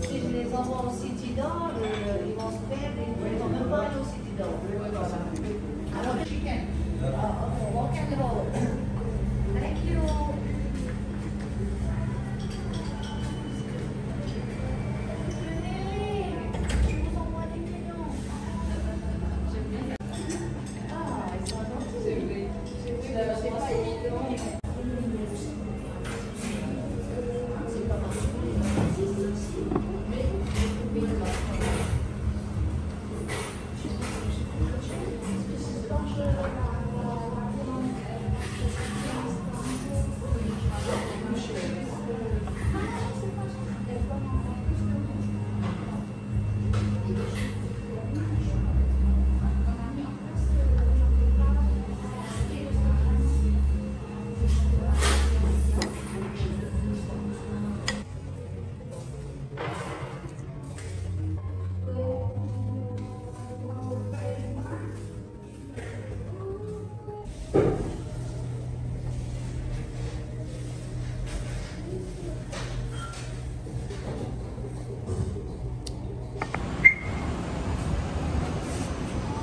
Since les enfants aussi disent, ils vont se faire, ils vont même pas nous aussi disent.